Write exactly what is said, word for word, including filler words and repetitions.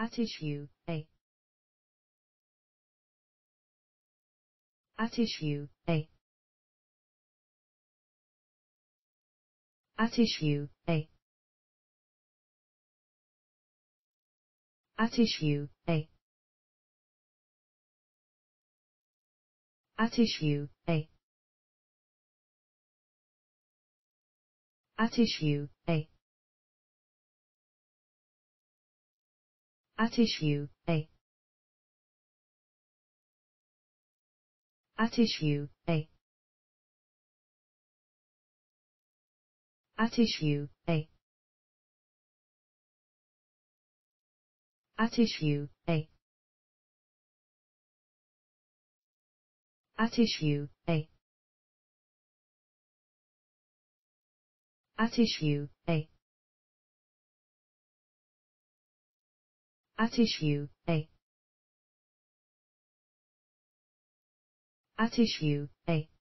At issue, A. At issue, A. At issue, A. At issue, A. At issue, A. At issue, A. At issue, A. At issue, A. At issue, A. At issue, A. At issue, A. At issue, A. At issue, A. At issue, A.